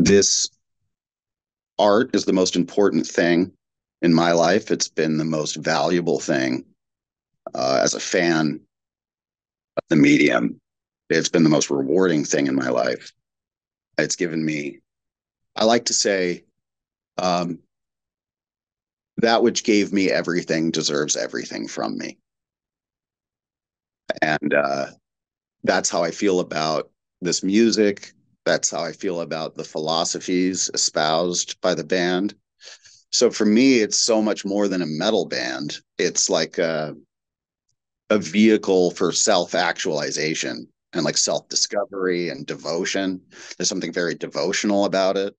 this art is the most important thing in my life. It's been the most valuable thing as a fan of the medium. It's been the most rewarding thing in my life. It's given me, I like to say, that which gave me everything deserves everything from me. And that's how I feel about this music. That's how I feel about the philosophies espoused by the band. So for me, it's so much more than a metal band. It's like a vehicle for self-actualization and like self-discovery and devotion. There's something very devotional about it.